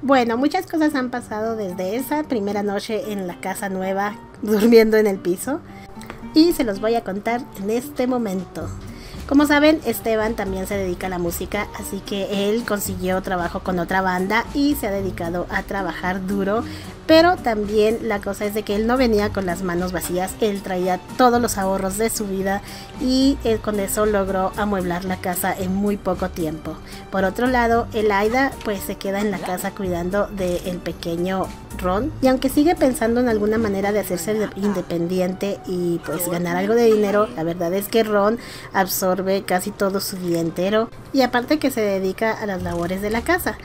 Bueno, muchas cosas han pasado desde esa primera noche en la casa nueva, durmiendo en el piso, y se los voy a contar en este momento. Como saben, Esteban también se dedica a la música, así que él consiguió trabajo con otra banda y se ha dedicado a trabajar duro, pero también la cosa es de que él no venía con las manos vacías, él traía todos los ahorros de su vida y él con eso logró amueblar la casa en muy poco tiempo. Por otro lado, Élida pues se queda en la casa cuidando del pequeño Ron, y aunque sigue pensando en alguna manera de hacerse independiente y pues ganar algo de dinero, la verdad es que Ron absorbe casi todo su día entero y aparte que se dedica a las labores de la casa.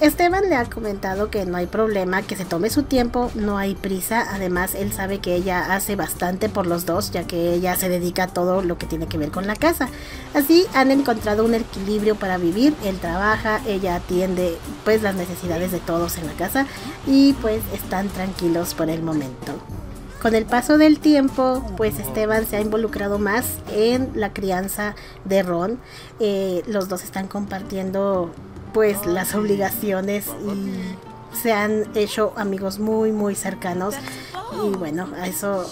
Esteban le ha comentado que no hay problema, que se tome su tiempo, no hay prisa. Además, él sabe que ella hace bastante por los dos, ya que ella se dedica a todo lo que tiene que ver con la casa. Así han encontrado un equilibrio para vivir. Él trabaja, ella atiende pues las necesidades de todos en la casa y pues están tranquilos por el momento. Con el paso del tiempo, pues Esteban se ha involucrado más en la crianza de Ron. Los dos están compartiendo pues las obligaciones y se han hecho amigos muy muy cercanos, y bueno, a eso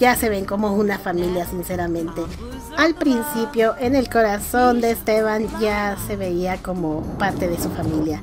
ya se ven como una familia sinceramente. Al principio en el corazón de Esteban ya se veía como parte de su familia,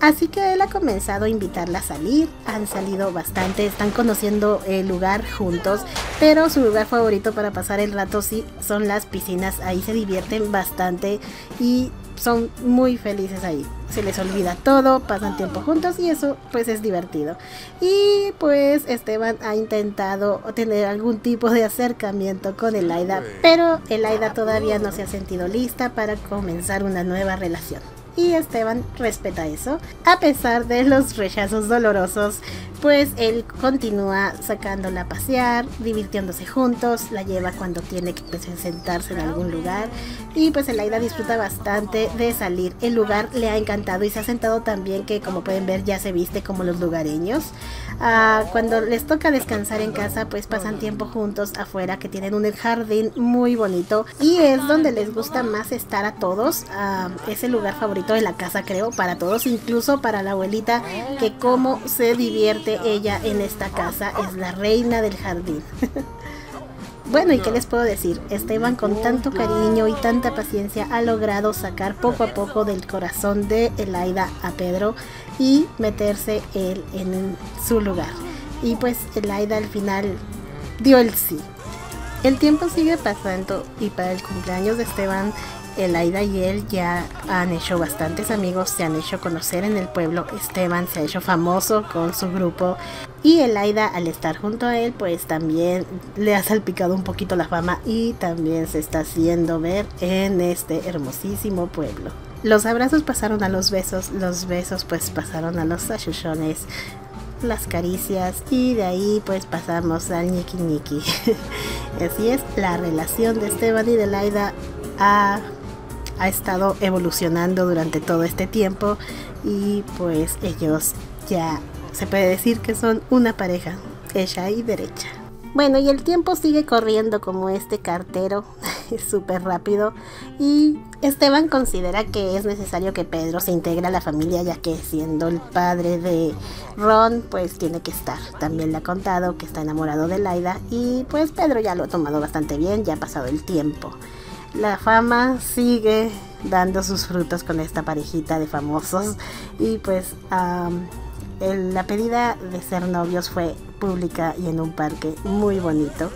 así que él ha comenzado a invitarla a salir, han salido bastante, están conociendo el lugar juntos, pero su lugar favorito para pasar el rato sí son las piscinas, ahí se divierten bastante y son muy felices ahí, se les olvida todo, pasan tiempo juntos y eso pues es divertido. Y pues Esteban ha intentado tener algún tipo de acercamiento con Élida, pero Élida todavía no se ha sentido lista para comenzar una nueva relación. Y Esteban respeta eso, a pesar de los rechazos dolorosos, pues él continúa sacándola a pasear, divirtiéndose juntos, la lleva cuando tiene que sentarse en algún lugar y pues Élida disfruta bastante de salir, el lugar le ha encantado y se ha sentado también que, como pueden ver, ya se viste como los lugareños. Cuando les toca descansar en casa pues pasan tiempo juntos afuera, que tienen un jardín muy bonito y es donde les gusta más estar a todos, es el lugar favorito de la casa, creo, para todos, incluso para la abuelita, que como se divierte ella en esta casa, es la reina del jardín. Bueno, y qué les puedo decir, Esteban con tanto cariño y tanta paciencia ha logrado sacar poco a poco del corazón de Élida a Pedro y meterse él en su lugar, y pues Élida al final dio el sí. El tiempo sigue pasando y para el cumpleaños de Esteban, Élida y él ya han hecho bastantes amigos, se han hecho conocer en el pueblo, Esteban se ha hecho famoso con su grupo y Élida, al estar junto a él, pues también le ha salpicado un poquito la fama y también se está haciendo ver en este hermosísimo pueblo. Los abrazos pasaron a los besos pues pasaron a los achuchones, las caricias, y de ahí pues pasamos al ñiqui ñiqui. Así es, la relación de Esteban y de Élida ha estado evolucionando durante todo este tiempo y pues ellos ya se puede decir que son una pareja hecha y derecha. Bueno, y el tiempo sigue corriendo como este cartero, súper rápido, y Esteban considera que es necesario que Pedro se integre a la familia, ya que siendo el padre de Ron, pues tiene que estar. También le ha contado que está enamorado de Élida y pues Pedro ya lo ha tomado bastante bien, ya ha pasado el tiempo. La fama sigue dando sus frutos con esta parejita de famosos y pues la pedida de ser novios fue pública y en un parque muy bonito.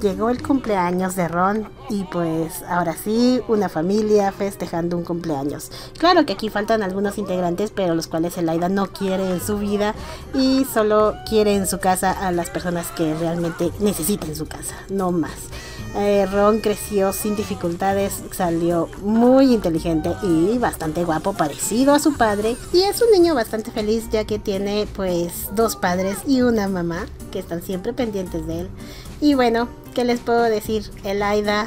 Llegó el cumpleaños de Ron y pues ahora sí, una familia festejando un cumpleaños. Claro que aquí faltan algunos integrantes, pero los cuales Élida no quiere en su vida y solo quiere en su casa a las personas que realmente necesiten su casa, no más. Ron creció sin dificultades, salió muy inteligente y bastante guapo, parecido a su padre, y es un niño bastante feliz, ya que tiene pues dos padres y una mamá que están siempre pendientes de él. Y bueno, ¿qué les puedo decir? Élida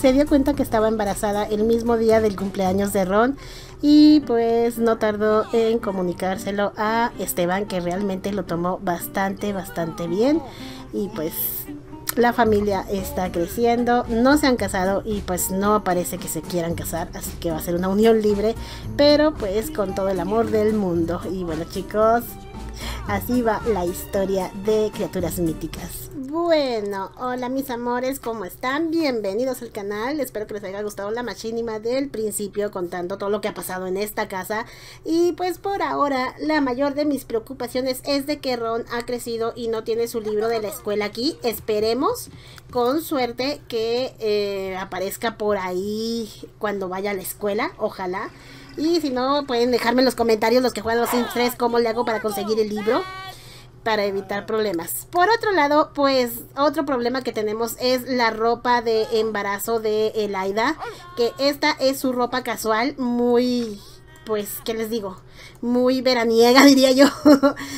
se dio cuenta que estaba embarazada el mismo día del cumpleaños de Ron y pues no tardó en comunicárselo a Esteban, que realmente lo tomó bastante bien y pues la familia está creciendo, no se han casado y pues no parece que se quieran casar, así que va a ser una unión libre, pero pues con todo el amor del mundo. Y bueno chicos, así va la historia de Criaturas Míticas. Bueno, hola mis amores, ¿cómo están? Bienvenidos al canal, espero que les haya gustado la machínima del principio contando todo lo que ha pasado en esta casa. Y pues por ahora la mayor de mis preocupaciones es de que Ron ha crecido y no tiene su libro de la escuela aquí. Esperemos con suerte que aparezca por ahí cuando vaya a la escuela, ojalá. Y si no, pueden dejarme en los comentarios, los que juegan los Sims 3, cómo le hago para conseguir el libro, para evitar problemas. Por otro lado, pues, otro problema que tenemos es la ropa de embarazo de Élida, que esta es su ropa casual, muy, pues, ¿qué les digo? Muy veraniega, diría yo.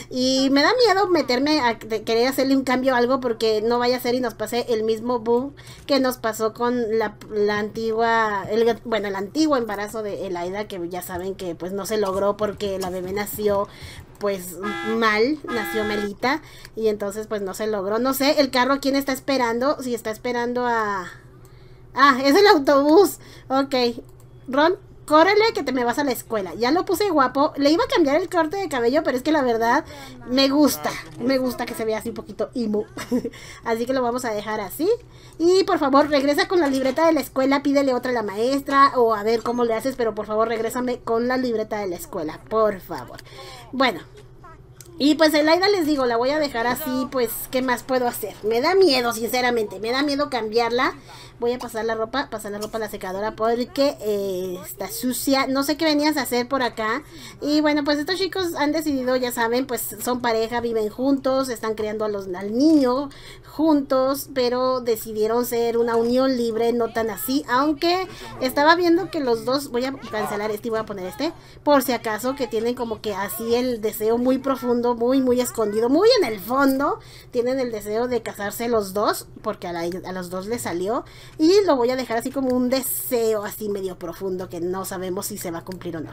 Y me da miedo meterme a querer hacerle un cambio a algo, porque no vaya a ser y nos pase el mismo boom que nos pasó con la antigua, el antiguo embarazo de Élida, que ya saben que pues no se logró porque la bebé nació pues mal, nació malita, y entonces pues no se logró. No sé, el carro, ¿quién está esperando? Si está esperando a... Ah, es el autobús. Ok, Ron, córrele que te me vas a la escuela. Ya lo puse guapo. Le iba a cambiar el corte de cabello, pero es que la verdad me gusta que se vea así un poquito emo. Así que lo vamos a dejar así. Y por favor, regresa con la libreta de la escuela, pídele otra a la maestra o a ver cómo le haces, pero por favor, regrésame con la libreta de la escuela, por favor. Bueno. Y pues Élida, les digo, la voy a dejar así, pues, ¿qué más puedo hacer? Me da miedo, sinceramente, me da miedo cambiarla. Voy a pasar la ropa a la secadora porque está sucia. No sé qué venías a hacer por acá. Y bueno, pues estos chicos han decidido, ya saben, pues son pareja, viven juntos, están criando al niño juntos, pero decidieron ser una unión libre, no tan así. Aunque estaba viendo que los dos, voy a cancelar este y voy a poner este, por si acaso, que tienen como que así el deseo muy profundo, muy escondido, muy en el fondo tienen el deseo de casarse los dos, porque a los dos les salió. Y lo voy a dejar así como un deseo así medio profundo, que no sabemos si se va a cumplir o no.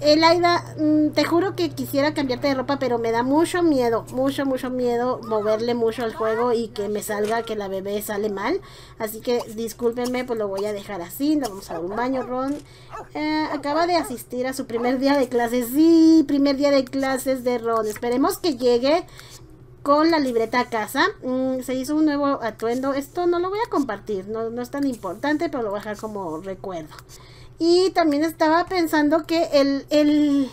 Élida, te juro que quisiera cambiarte de ropa, pero me da mucho miedo moverle mucho al juego y que me salga que la bebé sale mal. Así que discúlpenme, pues lo voy a dejar así. Nos vamos a dar un baño, Ron. Acaba de asistir a su primer día de clases. Sí, primer día de clases de Ron. Esperemos que llegue con la libreta a casa. Se hizo un nuevo atuendo. Esto no lo voy a compartir, no es tan importante, pero lo voy a dejar como recuerdo. Y también estaba pensando que el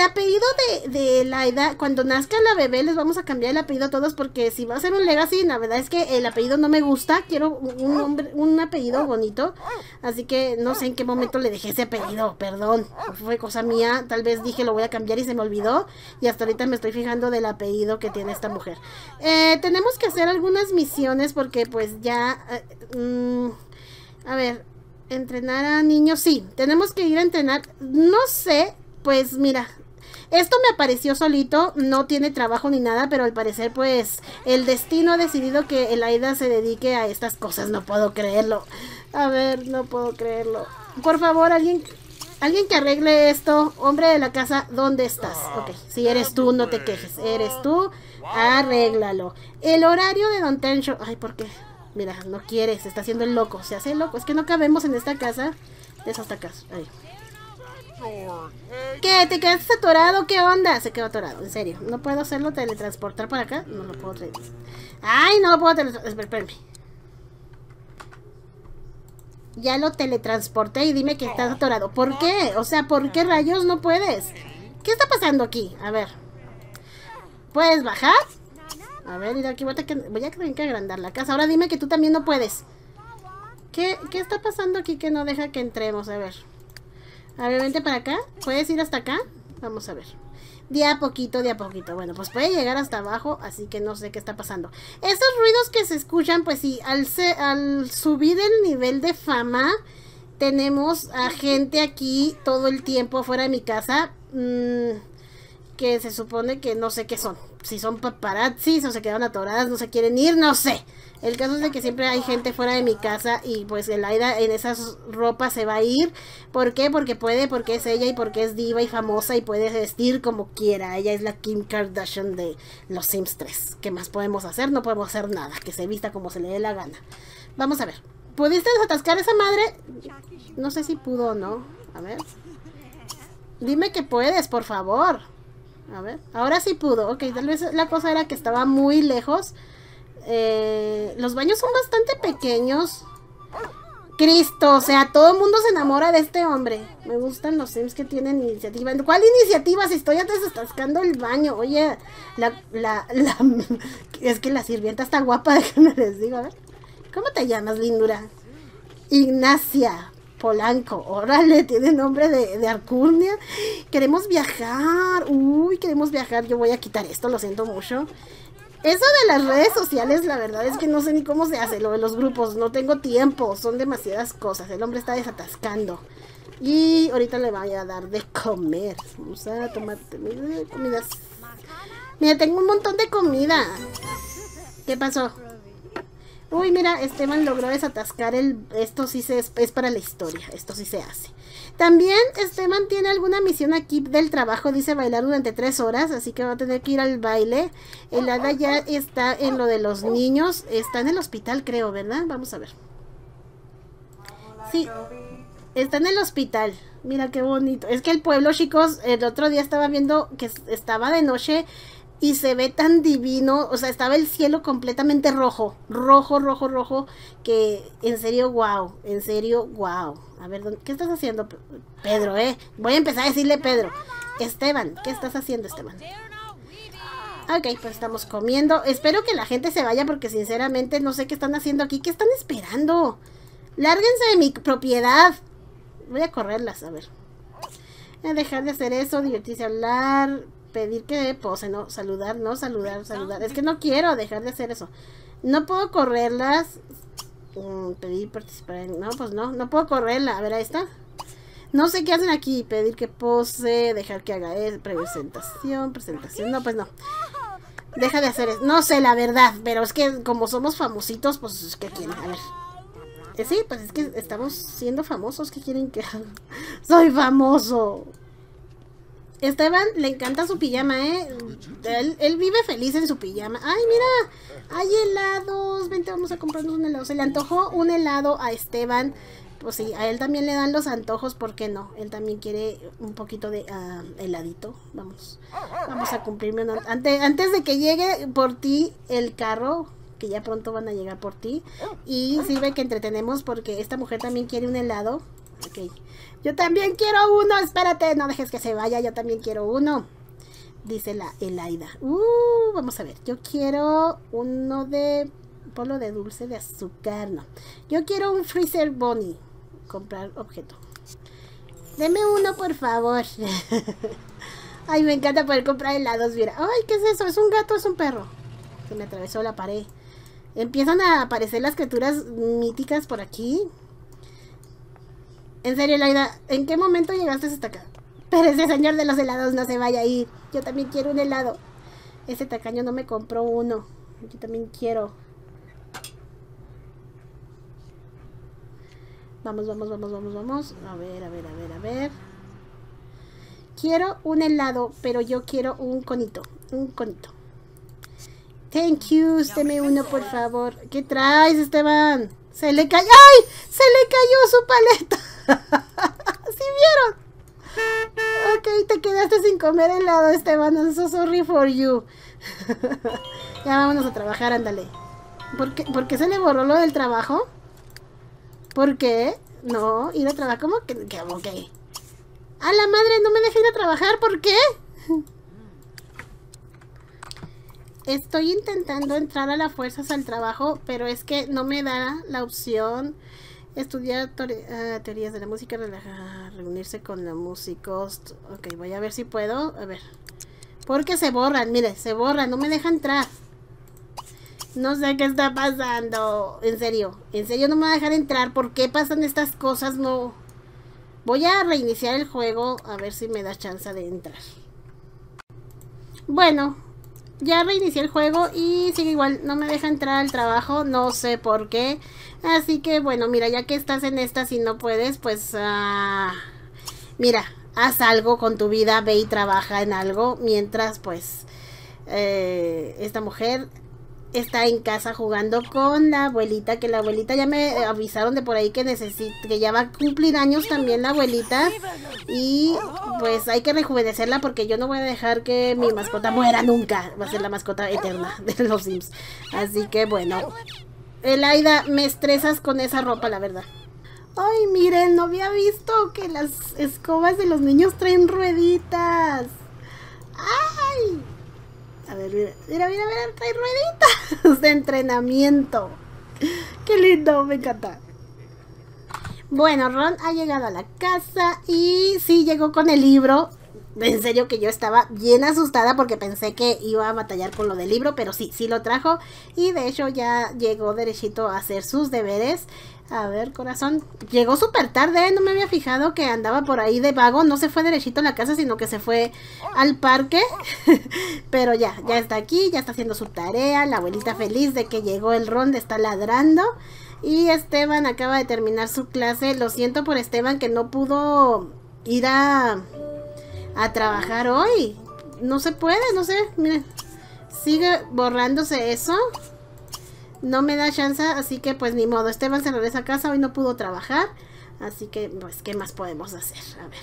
apellido de Élida, cuando nazca la bebé, les vamos a cambiar el apellido a todos, porque si va a ser un legacy, la verdad es que el apellido no me gusta. Quiero un apellido bonito, así que no sé en qué momento le dejé ese apellido, perdón, fue cosa mía, tal vez dije lo voy a cambiar y se me olvidó, y hasta ahorita me estoy fijando del apellido que tiene esta mujer. Tenemos que hacer algunas misiones porque pues ya... a ver... Entrenar a niños, sí, tenemos que ir a entrenar, no sé, pues mira, esto me apareció solito, no tiene trabajo ni nada, pero al parecer pues el destino ha decidido que Élida se dedique a estas cosas, no puedo creerlo, a ver, no puedo creerlo, por favor alguien que arregle esto, hombre de la casa, ¿dónde estás? Ok, si eres tú, no te quejes, eres tú, arréglalo. El horario de Don Tencho, ay, ¿por qué? Mira, no quiere, se está haciendo el loco, se hace el loco. Es que no cabemos en esta casa. Es hasta acá. Ahí. ¿Qué? ¿Te quedaste atorado? ¿Qué onda? Se quedó atorado, en serio. ¿No puedo hacerlo teletransportar para acá? No lo puedo... ¡Ay, no lo puedo teletransportar! Espérame. Ya lo teletransporté y dime que estás atorado. ¿Por qué? O sea, ¿por qué rayos no puedes? ¿Qué está pasando aquí? A ver. ¿Puedes bajar? A ver, ir aquí, voy a tener que agrandar la casa. Ahora dime que tú también no puedes. ¿Qué está pasando aquí que no deja que entremos? A ver. A ver, vente para acá. ¿Puedes ir hasta acá? Vamos a ver. De a poquito, de a poquito. Bueno, pues puede llegar hasta abajo, así que no sé qué está pasando. Estos ruidos que se escuchan, pues sí, al subir el nivel de fama, tenemos a gente aquí todo el tiempo fuera de mi casa. que se supone que no sé qué son. Si son paparazzis o se quedaron atoradas, no se quieren ir, no sé. El caso es de que siempre hay gente fuera de mi casa y pues el Aida en esas ropas se va a ir. ¿Por qué? Porque puede, porque es ella y porque es diva y famosa y puede vestir como quiera. Ella es la Kim Kardashian de Los Sims 3. ¿Qué más podemos hacer? No podemos hacer nada. Que se vista como se le dé la gana. Vamos a ver. ¿Pudiste desatascar a esa madre? No sé si pudo o no. A ver. Dime que puedes, por favor. A ver. Ahora sí pudo. Ok, tal vez la cosa era que estaba muy lejos. Los baños son bastante pequeños. Cristo, o sea, todo el mundo se enamora de este hombre. Me gustan los Sims que tienen iniciativa. ¿Cuál iniciativa? Si estoy desatascando el baño. Oye, es que la sirvienta está guapa, déjenme les digo. A ver, ¿cómo te llamas, lindura? Ignacia Polanco. Órale, tiene nombre de alcurnia. Queremos viajar. Uy, queremos viajar. Yo voy a quitar esto, lo siento mucho. Eso de las redes sociales, la verdad es que no sé ni cómo se hace, lo de los grupos, no tengo tiempo, son demasiadas cosas, el hombre está desatascando. Y ahorita le voy a dar de comer, vamos a tomar comidas. Mira, tengo un montón de comida. ¿Qué pasó? Uy, mira, Esteban logró desatascar el... Esto sí es para la historia, esto sí se hace. También Esteban tiene alguna misión aquí del trabajo, dice bailar durante 3 horas, así que va a tener que ir al baile. El hada ya está en lo de los niños, está en el hospital creo, ¿verdad? Vamos a ver. Sí, está en el hospital, mira qué bonito. Es que el pueblo, chicos, el otro día estaba viendo que estaba de noche y se ve tan divino, o sea, estaba el cielo completamente rojo, rojo, rojo, rojo, que en serio, wow, en serio, wow. A ver, ¿qué estás haciendo, Pedro, Voy a empezar a decirle Pedro. Esteban, ¿qué estás haciendo, Esteban? Ok, pues estamos comiendo. Espero que la gente se vaya porque sinceramente no sé qué están haciendo aquí. ¿Qué están esperando? ¡Lárguense de mi propiedad! Voy a correrlas, a ver. Dejar de hacer eso, divertirse, hablar, pedir que pose, no, saludar, no, saludar, saludar. Es que no quiero dejar de hacer eso. No puedo correrlas... pedir participar en... No, pues no, no puedo correrla. A ver, ahí está. No sé qué hacen aquí. Pedir que pose, dejar que haga presentación, presentación. No, pues no. Deja de hacer eso. No sé, la verdad. Pero es que como somos famositos, pues ¿qué quieren? A ver. Sí, pues es que estamos siendo famosos. ¿Qué quieren que haga? ¡Soy famoso! Esteban le encanta su pijama, él vive feliz en su pijama. Ay, mira, hay helados. Vente, vamos a comprarnos un helado. Se le antojó un helado a Esteban. Pues sí, a él también le dan los antojos. ¿Por qué no? Él también quiere un poquito de heladito. Vamos a cumplirme una... Antes de que llegue por ti el carro, que ya pronto van a llegar por ti. Y sirve que entretenemos porque esta mujer también quiere un helado. Ok, yo también quiero uno, espérate, no dejes que se vaya, yo también quiero uno, dice la Élida. Vamos a ver, yo quiero uno de polo de dulce de azúcar, no, yo quiero un freezer bunny, comprar objeto, deme uno por favor. Ay, me encanta poder comprar helados, mira, ay, ¿qué es eso? ¿Es un gato o es un perro? Se me atravesó la pared. Empiezan a aparecer las criaturas míticas por aquí. En serio, Laida, ¿en qué momento llegaste hasta acá? Pero ese señor de los helados no se vaya a ir. Yo también quiero un helado. Ese tacaño no me compró uno. Yo también quiero. Vamos, vamos, vamos, vamos, vamos. A ver, a ver, a ver, a ver. Quiero un helado, pero yo quiero un conito. Un conito. Thank you, deme uno, por favor. ¿Qué traes, Esteban? Se le cayó. ¡Ay! Se le cayó su paleta. ¿Sí vieron? Ok, te quedaste sin comer helado, Esteban. So sorry for you. Ya vámonos a trabajar, ándale. ¿Por qué se le borró lo del trabajo? ¿Por qué? No, ir a trabajar. ¿Cómo que? Ok. A la madre, no me deja ir a trabajar. ¿Por qué? Estoy intentando entrar a las fuerzas al trabajo, pero es que no me da la opción. Estudiar teorías de la música, relajar, reunirse con los músicos. Ok, voy a ver si puedo. A ver. Porque se borran, mire, se borran. No me dejan entrar. No sé qué está pasando. En serio no me va a dejar entrar. ¿Por qué pasan estas cosas? No. Voy a reiniciar el juego a ver si me da chance de entrar. Bueno, ya reinicié el juego y sigue igual, no me deja entrar al trabajo, no sé por qué. Así que bueno, mira, ya que estás en esta, si no puedes, pues mira, haz algo con tu vida, ve y trabaja en algo. Mientras pues esta mujer está en casa jugando con la abuelita, que la abuelita ya me avisaron de por ahí que que ya va a cumplir años también la abuelita, y pues hay que rejuvenecerla porque yo no voy a dejar que mi mascota muera nunca, va a ser la mascota eterna de los Sims. Así que bueno, Élida, me estresas con esa ropa, la verdad. Ay, miren, no había visto que las escobas de los niños traen rueditas. Ay, a ver, mira, mira, mira, mira, trae rueditas de entrenamiento. Qué lindo, me encanta. Bueno, Ron ha llegado a la casa y sí llegó con el libro. En serio que yo estaba bien asustada porque pensé que iba a batallar con lo del libro, pero sí, sí lo trajo. Y de hecho ya llegó derechito a hacer sus deberes. A ver, corazón, llegó súper tarde, no me había fijado que andaba por ahí de vago, no se fue derechito a la casa, sino que se fue al parque. Pero ya, ya está aquí, ya está haciendo su tarea, la abuelita feliz de que llegó el Ron, le está ladrando. Y Esteban acaba de terminar su clase, lo siento por Esteban que no pudo ir a trabajar hoy. No se puede, no sé, miren, sigue borrándose eso. No me da chance, así que pues ni modo. Esteban se regresa a casa, hoy no pudo trabajar. Así que pues, ¿qué más podemos hacer? A ver,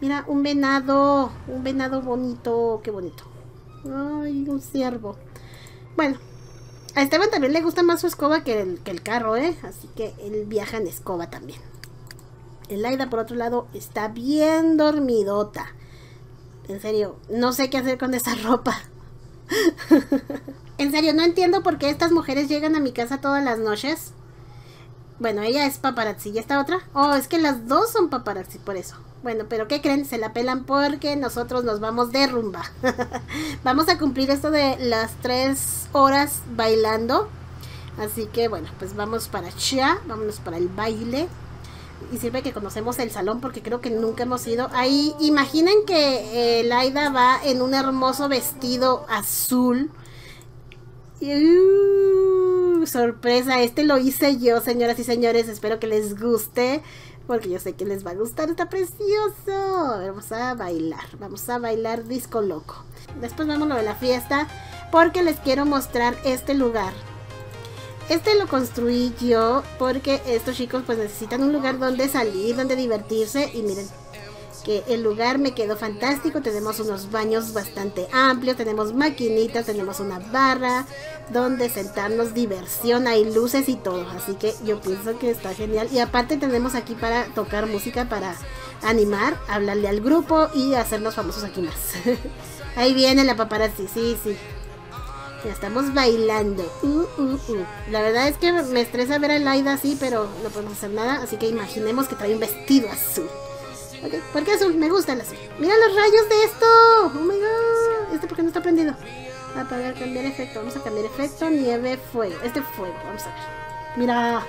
mira, un venado bonito, qué bonito. Ay, un ciervo. Bueno, a Esteban también le gusta más su escoba que el carro, ¿eh? Así que él viaja en escoba también. Élida, por otro lado, está bien dormidota. En serio, no sé qué hacer con esa ropa. En serio, no entiendo por qué estas mujeres llegan a mi casa todas las noches. Bueno, ella es paparazzi, ¿y esta otra? Oh, es que las dos son paparazzi, por eso. Bueno, pero ¿qué creen? Se la pelan porque nosotros nos vamos de rumba. Vamos a cumplir esto de las 3 horas bailando. Así que bueno, pues vamos para allá, vámonos para el baile. Y sirve que conocemos el salón porque creo que nunca hemos ido ahí. Imaginen que Élida va en un hermoso vestido azul. Sorpresa, este lo hice yo, señoras y señores. Espero que les guste porque yo sé que les va a gustar, está precioso. Vamos a bailar disco loco. Después vamos a lo de la fiesta porque les quiero mostrar este lugar. Este lo construí yo porque estos chicos pues necesitan un lugar donde salir, donde divertirse. Y miren que el lugar me quedó fantástico. Tenemos unos baños bastante amplios, tenemos maquinitas, tenemos una barra donde sentarnos, diversión, hay luces y todo. Así que yo pienso que está genial. Y aparte tenemos aquí para tocar música, para animar, hablarle al grupo y hacernos famosos aquí más. Ahí viene la paparazzi, sí, sí. Ya estamos bailando. La verdad es que me estresa ver a Élida así, pero no podemos hacer nada. Así que imaginemos que trae un vestido azul. Okay. ¿Por qué azul? Me gusta el azul. ¡Mira los rayos de esto! ¡Oh, my God! ¿Este por qué no está prendido? Apagar, cambiar efecto. Vamos a cambiar efecto. Nieve, fuego. Este fuego. Vamos a ver. ¡Mira!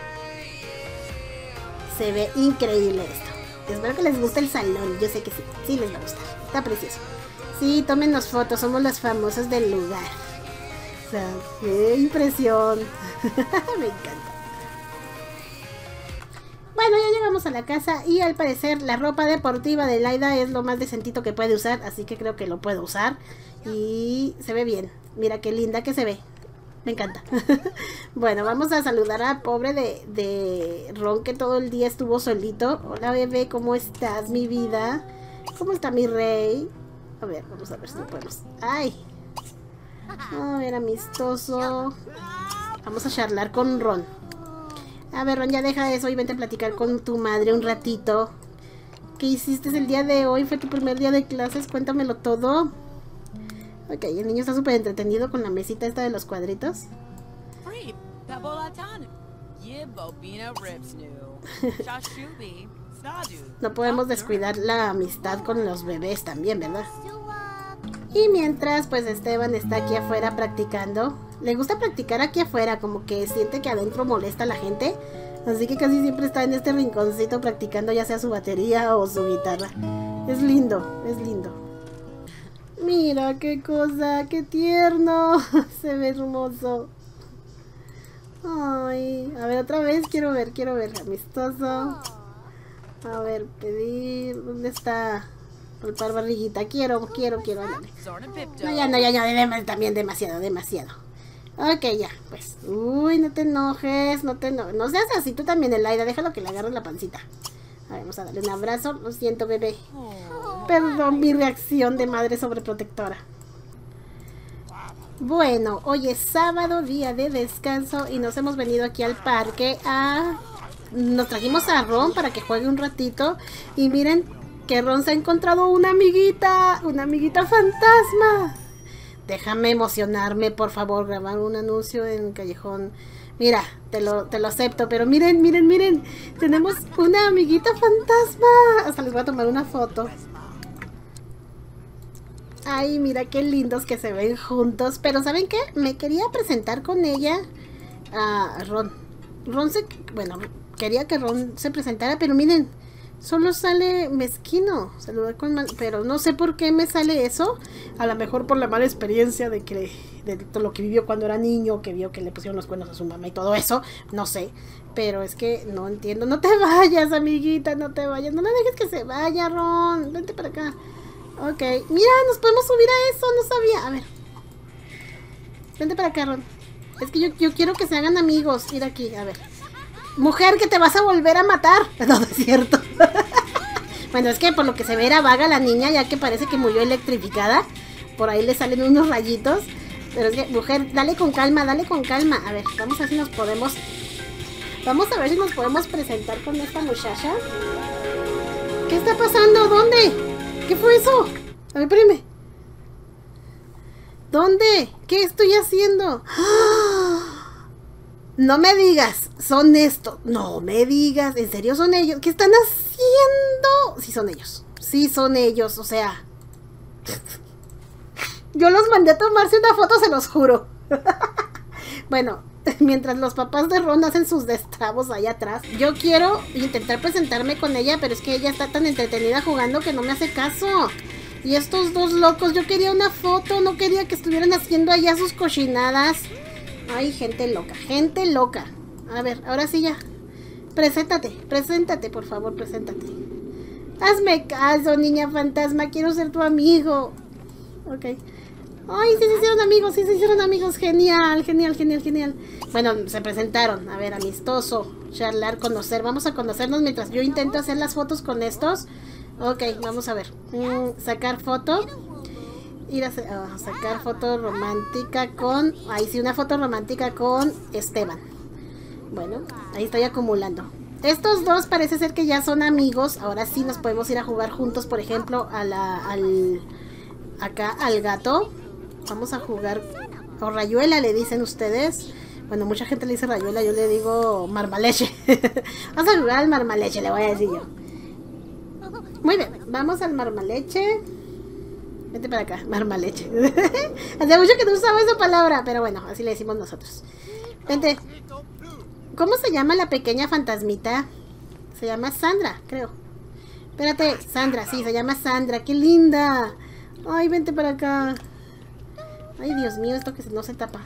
Se ve increíble esto. Espero que les guste el salón. Yo sé que sí. Sí les va a gustar. Está precioso. Sí, tómenos fotos. Somos los famosos del lugar. O sea, qué impresión. Me encanta. Bueno, ya llegamos a la casa y al parecer la ropa deportiva de Élida es lo más decentito que puede usar, así que creo que lo puedo usar y se ve bien. Mira qué linda que se ve, me encanta. Bueno, vamos a saludar a pobre de Ron, que todo el día estuvo solito. Hola bebé, ¿cómo estás mi vida? ¿Cómo está mi rey? A ver, vamos a ver si podemos. ¡Ay! A ver, amistoso. Vamos a charlar con Ron. A ver, Ron, ya deja eso y vente a platicar con tu madre un ratito. ¿Qué hiciste el día de hoy? ¿Fue tu primer día de clases? Cuéntamelo todo. Ok, el niño está súper entretenido con la mesita esta de los cuadritos. No podemos descuidar la amistad con los bebés también, ¿verdad? Y mientras pues Esteban está aquí afuera practicando. Le gusta practicar aquí afuera, como que siente que adentro molesta a la gente. Así que casi siempre está en este rinconcito practicando ya sea su batería o su guitarra. Es lindo, es lindo. Mira qué cosa, qué tierno. Se ve hermoso. Ay, a ver otra vez, quiero ver, amistoso. A ver, pedir, ¿dónde está? Palpar barriguita, quiero, ándale. No, ya, también demasiado. Ok, ya, pues, uy, no te enojes, no seas así, tú también, Élida, déjalo que le agarre la pancita. A ver, vamos a darle un abrazo, lo siento, bebé. Perdón mi reacción de madre sobreprotectora. Bueno, hoy es sábado, día de descanso, y nos hemos venido aquí al parque a... Nos trajimos a Ron para que juegue un ratito, y miren que Ron se ha encontrado una amiguita fantasma. Déjame emocionarme, por favor, grabar un anuncio en el callejón. Mira, te lo acepto, pero miren, tenemos una amiguita fantasma. Hasta les voy a tomar una foto. Ay, mira qué lindos que se ven juntos. Pero ¿saben qué? Me quería presentar con ella a Ron. Bueno, quería que Ron se presentara, pero miren, solo sale mezquino. Saludar con mal... Pero no sé por qué me sale eso. A lo mejor por la mala experiencia de lo que vivió cuando era niño, que vio que le pusieron los cuernos a su mamá y todo eso. No sé. Pero es que no entiendo. No te vayas, amiguita, no te vayas. No la dejes que se vaya, Ron. Vente para acá. Ok, mira, nos podemos subir a eso, no sabía. A ver, vente para acá, Ron. Es que yo quiero que se hagan amigos. Ir aquí, a ver. Mujer, que te vas a volver a matar. No, no es cierto. Bueno, es que por lo que se ve era vaga la niña, ya que parece que murió electrificada. Por ahí le salen unos rayitos. Pero es que, mujer, dale con calma. A ver, vamos a ver si nos podemos... Vamos a ver si nos podemos presentar con esta muchacha. ¿Qué está pasando? ¿Dónde? ¿Qué fue eso? A ver, espérame. ¿Dónde? ¿Qué estoy haciendo? ¡Ah! No me digas, son estos. No me digas, ¿en serio son ellos? ¿Qué están haciendo? Sí son ellos, o sea. Yo los mandé a tomarse una foto, se los juro. Bueno, mientras los papás de Ron hacen sus destrabos allá atrás, yo quiero intentar presentarme con ella, pero es que ella está tan entretenida jugando que no me hace caso. Y estos dos locos, yo quería una foto, no quería que estuvieran haciendo allá sus cochinadas. Ay, gente loca. A ver, ahora sí ya. Preséntate, por favor, preséntate. Hazme caso, niña fantasma, quiero ser tu amigo. Ok. Ay, sí se hicieron amigos, genial. Bueno, se presentaron, a ver, amistoso, charlar, conocer, vamos a conocernos mientras yo intento hacer las fotos con estos. Ok, vamos a ver, sacar foto, sacar foto romántica con, ahí sí, una foto romántica con Esteban. Bueno, ahí estoy acumulando. Estos dos parece ser que ya son amigos, ahora sí nos podemos ir a jugar juntos, por ejemplo, al gato. Vamos a jugar, o rayuela le dicen ustedes. Bueno, mucha gente le dice rayuela, yo le digo marmaleche. Vamos a jugar al marmaleche, le voy a decir yo. Muy bien, vamos al marmaleche. Vente para acá, marmaleche. Hace mucho que no usaba esa palabra, pero bueno, así le decimos nosotros. Vente. ¿Cómo se llama la pequeña fantasmita? Se llama Sandra, creo. Espérate, Sandra, sí, se llama Sandra, qué linda. Ay, vente para acá. Ay, Dios mío, esto que no se tapa.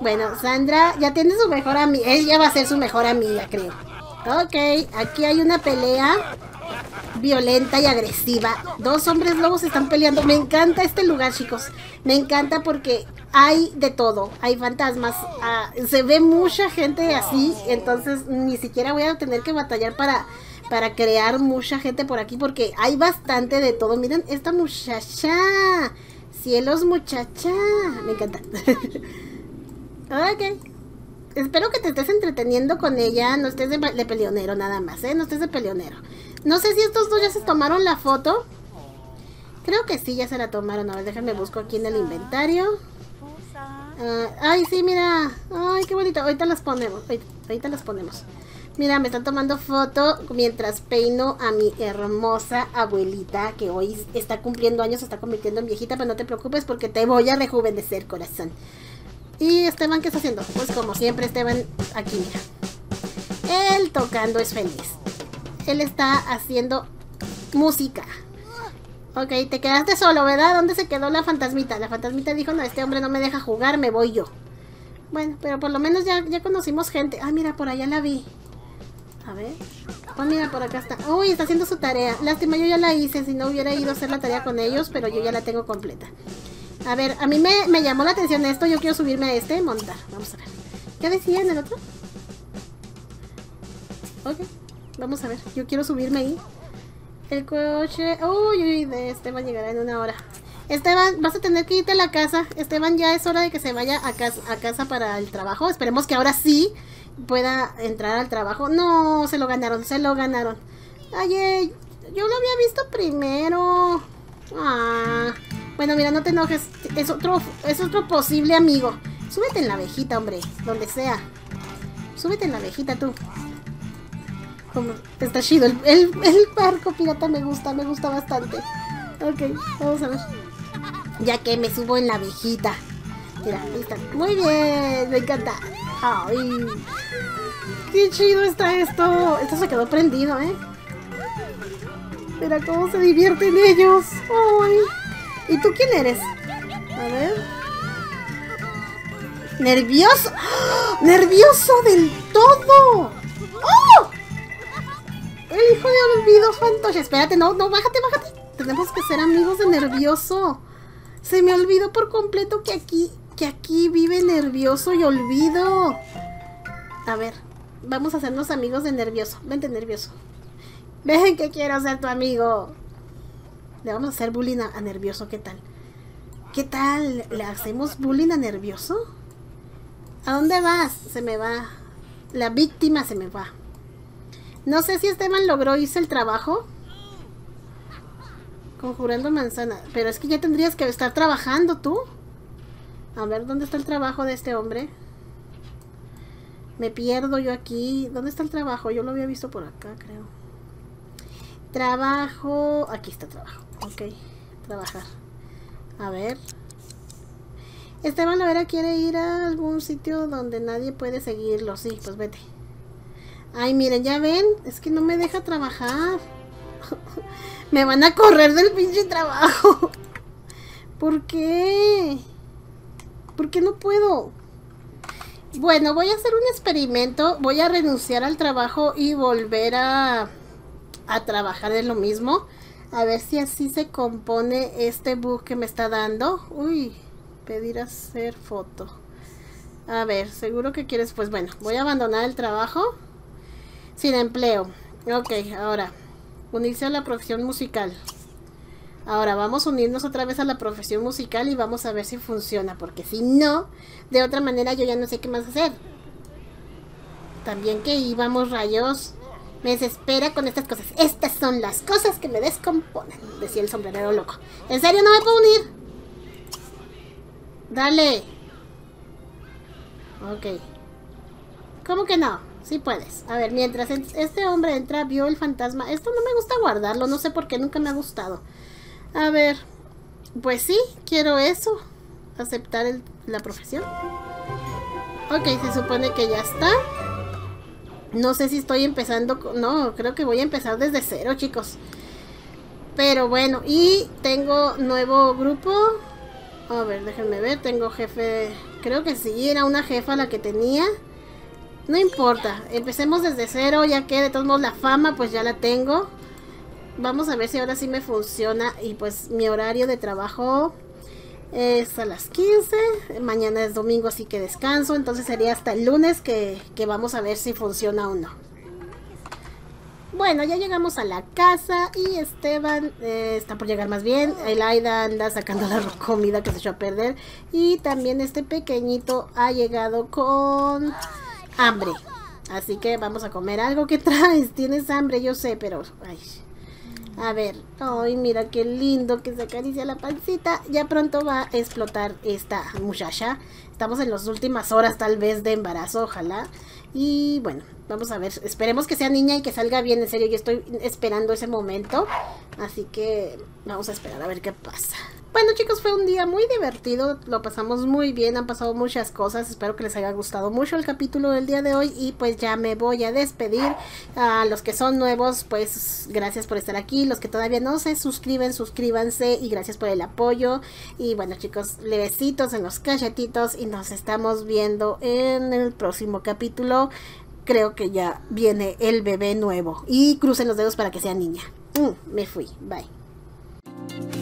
Bueno, Sandra ya tiene su mejor amiga. Ella va a ser su mejor amiga, creo. Ok, aquí hay una pelea violenta y agresiva. Dos hombres lobos se están peleando. Me encanta este lugar, chicos. Me encanta porque hay de todo. Hay fantasmas. Se ve mucha gente así. Entonces, ni siquiera voy a tener que batallar para crear mucha gente por aquí, porque hay bastante de todo. Miren, esta muchacha. Cielos, muchacha. Me encanta. Ok. Espero que te estés entreteniendo con ella. No estés de peleonero nada más, ¿eh? No estés de peleonero. No sé si estos dos ya se tomaron la foto. Creo que sí, ya se la tomaron. A ver, déjame busco aquí en el inventario. Ay, sí, mira. Ay, qué bonito. Ahorita las ponemos. Mira, me están tomando foto mientras peino a mi hermosa abuelita, que hoy está cumpliendo años, se está convirtiendo en viejita, pero no te preocupes porque te voy a rejuvenecer, corazón. ¿Y Esteban qué está haciendo? Pues como siempre, Esteban aquí, mira. Él tocando es feliz. Él está haciendo música. Ok, te quedaste solo, ¿verdad? ¿Dónde se quedó la fantasmita? La fantasmita dijo, no, este hombre no me deja jugar, me voy yo. Bueno, pero por lo menos ya conocimos gente. Ah, mira, por allá la vi. A ver. Oh, mira, por acá está. Uy, está haciendo su tarea. Lástima, yo ya la hice. Si no hubiera ido a hacer la tarea con ellos, pero yo ya la tengo completa. A ver, a mí me llamó la atención esto. Yo quiero subirme a este, montar. Vamos a ver. ¿Qué decía en el otro? Ok, vamos a ver. Yo quiero subirme ahí. El coche... Uy, uy, de Esteban llegará en una hora. Esteban, vas a tener que irte a la casa. Esteban, ya es hora de que se vaya a casa para el trabajo. Esperemos que ahora sí pueda entrar al trabajo. No, se lo ganaron, se lo ganaron. Ay, yo lo había visto primero. Ah, bueno, mira, no te enojes. Es otro posible amigo. Súbete en la abejita, hombre, donde sea. Súbete en la abejita, tú. Como, está chido. El barco pirata me gusta bastante. Ok, vamos a ver. Ya que me subo en la abejita. Mira, ahí está. Muy bien, me encanta. Ay, qué chido está esto. Esto se quedó prendido, ¿eh? Mira cómo se divierten ellos. Ay. ¿Y tú quién eres? A ver. ¡Nervioso! ¡Oh! ¡Nervioso del todo! ¡Oh! El hijo de Olvido, Fantoche. Espérate, no, bájate. Tenemos que ser amigos de Nervioso. Se me olvidó por completo que aquí vive Nervioso y Olvido. A ver, vamos a hacernos amigos de Nervioso. Vente, Nervioso. Ven que quiero ser tu amigo. Le vamos a hacer bullying a Nervioso, ¿qué tal? ¿Qué tal? ¿Le hacemos bullying a Nervioso? ¿A dónde vas? Se me va. La víctima se me va. No sé si Esteban logró irse el trabajo. Conjurando manzana. Pero es que ya tendrías que estar trabajando tú. A ver, ¿dónde está el trabajo de este hombre? Me pierdo yo aquí. ¿Dónde está el trabajo? Yo lo había visto por acá, creo. Trabajo. Aquí está trabajo. Ok. Trabajar. A ver. Esteban Lavera quiere ir a algún sitio donde nadie puede seguirlo. Sí, pues vete. Ay, miren, ya ven. Es que no me deja trabajar. Me van a correr del pinche trabajo. ¿Por qué? ¿Por qué no puedo? Bueno, voy a hacer un experimento. Voy a renunciar al trabajo y volver a trabajar en lo mismo. A ver si así se compone este bug que me está dando. Uy, pedir hacer foto. A ver, seguro que quieres. Pues bueno, voy a abandonar el trabajo. Sin empleo. Ok, ahora... Unirse a la profesión musical. Ahora vamos a unirnos otra vez a la profesión musical y vamos a ver si funciona. Porque si no, de otra manera yo ya no sé qué más hacer. También que íbamos, rayos. Me desespera con estas cosas. Estas son las cosas que me descomponen. Decía el sombrerero loco. ¿En serio no me puedo unir? Dale. Ok. ¿Cómo que no? Sí puedes. A ver, mientras este hombre entra, vio el fantasma. Esto no me gusta guardarlo, no sé por qué, nunca me ha gustado. A ver, pues sí, quiero eso. Aceptar la profesión. Ok, se supone que ya está. No sé si estoy empezando con... No, creo que voy a empezar desde cero, chicos. Pero bueno, y tengo nuevo grupo. A ver, déjenme ver, tengo jefe... Creo que sí, era una jefa la que tenía. No importa, empecemos desde cero, ya que de todos modos la fama pues ya la tengo. Vamos a ver si ahora sí me funciona. Y pues mi horario de trabajo es a las 15. Mañana es domingo, así que descanso. Entonces sería hasta el lunes que vamos a ver si funciona o no. Bueno, ya llegamos a la casa y Esteban está por llegar más bien. Élida anda sacando la comida que se echó a perder. Y también este pequeñito ha llegado con... hambre, así que vamos a comer algo. Que traes? Tienes hambre, yo sé, pero... Ay. A ver, ay, mira qué lindo que se acaricia la pancita. Ya pronto va a explotar esta muchacha. Estamos en las últimas horas tal vez de embarazo, ojalá. Y bueno, vamos a ver, esperemos que sea niña y que salga bien, en serio, yo estoy esperando ese momento. Así que vamos a esperar a ver qué pasa. Bueno chicos, fue un día muy divertido, lo pasamos muy bien, han pasado muchas cosas, espero que les haya gustado mucho el capítulo del día de hoy y pues ya me voy a despedir. A los que son nuevos, pues gracias por estar aquí, los que todavía no se suscriben, suscríbanse y gracias por el apoyo. Y bueno chicos, le besitos en los cachetitos y nos estamos viendo en el próximo capítulo. Creo que ya viene el bebé nuevo y crucen los dedos para que sea niña. Me fui, bye.